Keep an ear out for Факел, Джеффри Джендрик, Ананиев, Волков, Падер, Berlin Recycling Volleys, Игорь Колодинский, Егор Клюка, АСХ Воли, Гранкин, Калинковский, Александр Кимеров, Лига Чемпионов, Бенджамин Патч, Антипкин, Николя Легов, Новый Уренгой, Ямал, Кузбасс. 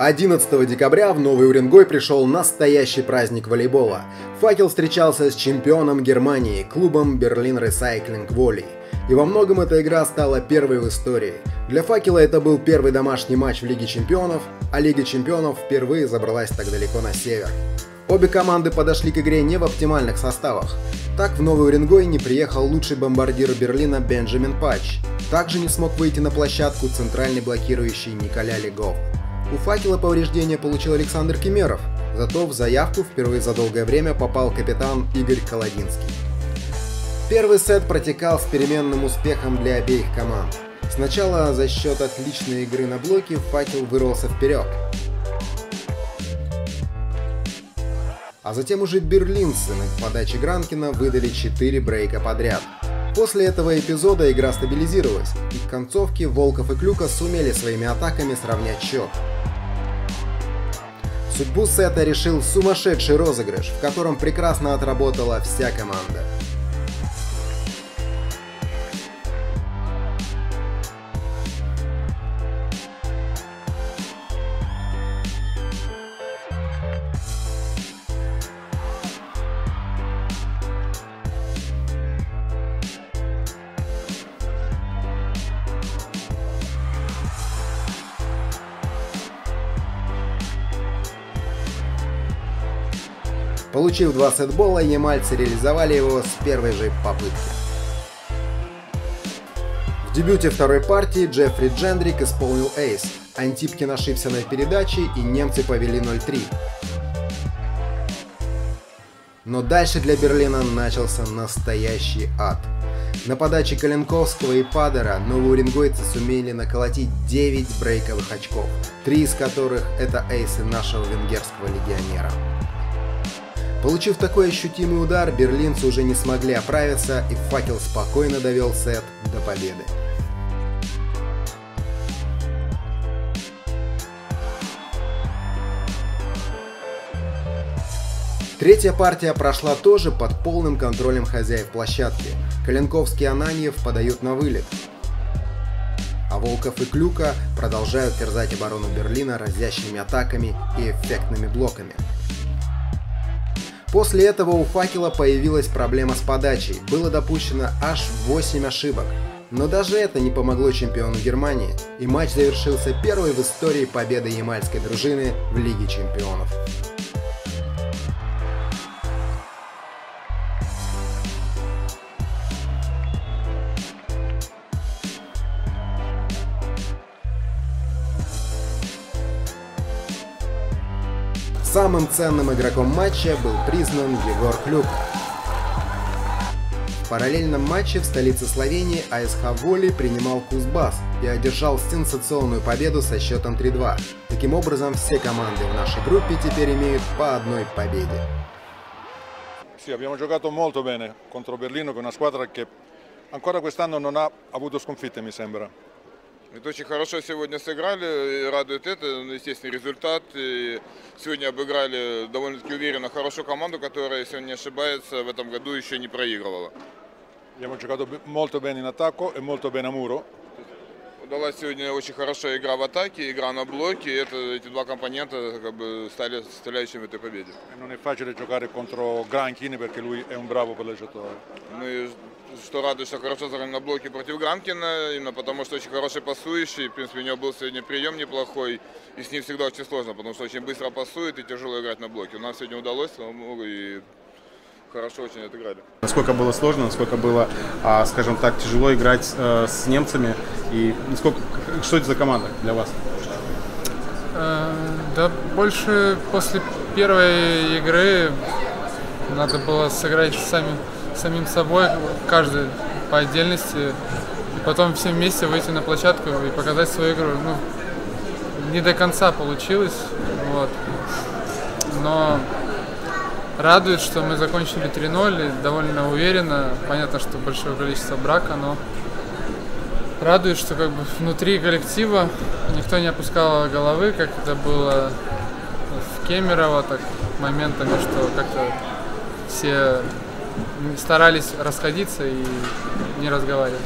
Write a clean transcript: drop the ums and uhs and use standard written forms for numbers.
11 декабря в Новый Уренгой пришел настоящий праздник волейбола. «Факел» встречался с чемпионом Германии, клубом Berlin Recycling Volleys. И во многом эта игра стала первой в истории. Для «Факела» это был первый домашний матч в Лиге Чемпионов, а Лига Чемпионов впервые забралась так далеко на север. Обе команды подошли к игре не в оптимальных составах. Так в Новый Уренгой не приехал лучший бомбардир Берлина Бенджамин Патч. Также не смог выйти на площадку центральный блокирующий Николя Легов. У «Факела» повреждения получил Александр Кимеров, зато в заявку впервые за долгое время попал капитан Игорь Колодинский. Первый сет протекал с переменным успехом для обеих команд. Сначала за счет отличной игры на блоке «Факел» вырвался вперед. А затем уже берлинцы на подаче Гранкина выдали 4 брейка подряд. После этого эпизода игра стабилизировалась, и к концовке Волков и Клюка сумели своими атаками сравнять счет. Судьбу сета решил сумасшедший розыгрыш, в котором прекрасно отработала вся команда. Получив 2 сетбола, ямальцы реализовали его с первой же попытки. В дебюте второй партии Джеффри Джендрик исполнил эйс, Антипкин ошибся на передаче, и немцы повели 0-3. Но дальше для Берлина начался настоящий ад. На подаче Калинковского и Падера новоуренгойцы сумели наколотить 9 брейковых очков, 3 из которых это эйсы нашего венгерского легионера. Получив такой ощутимый удар, берлинцы уже не смогли оправиться, и «Факел» спокойно довел сет до победы. Третья партия прошла тоже под полным контролем хозяев площадки. Калинковский и Ананиев подают на вылет, а Волков и Клюка продолжают терзать оборону Берлина разящими атаками и эффектными блоками. После этого у «Факела» появилась проблема с подачей, было допущено аж 8 ошибок. Но даже это не помогло чемпиону Германии, и матч завершился первой в истории победой ямальской дружины в Лиге Чемпионов. Самым ценным игроком матча был признан Егор Клюка. В параллельном матче в столице Словении АСХ Воли принимал Кузбасс и одержал сенсационную победу со счетом 3-2. Таким образом, все команды в нашей группе теперь имеют по одной победе. Sì, abbiamo giocato molto bene contro Berlino, che è una squadra che ancora quest'anno non ha avuto sconfitte, mi sembra. Это очень хорошо сегодня сыграли, и радует это, естественно, результат. И сегодня обыграли довольно-таки уверенно хорошую команду, которая, если он не ошибается, в этом году еще не проигрывала. Удалась сегодня очень хорошая игра в атаке, игра на блоке. Эти два компонента как бы стали составляющими этой победы. Что радует, что хорошо сыграли на блоке против Гранкина, именно потому что очень хороший пасующий. В принципе, у него был сегодня прием неплохой, и с ним всегда очень сложно, потому что очень быстро пасует и тяжело играть на блоке. Нам сегодня удалось, и хорошо очень отыграли. Насколько было сложно, насколько было, скажем так, тяжело играть с немцами, и насколько, что это за команда для вас? Да, больше после первой игры надо было сыграть самим собой, каждый по отдельности, и потом все вместе выйти на площадку и показать свою игру. Ну, не до конца получилось, вот. Но радует, что мы закончили 3-0 довольно уверенно. Понятно, что большое количество брака, но радует, что как бы внутри коллектива никто не опускал головы, как это было в Кемерово, так моментами, что как-то все старались расходиться и не разговаривать.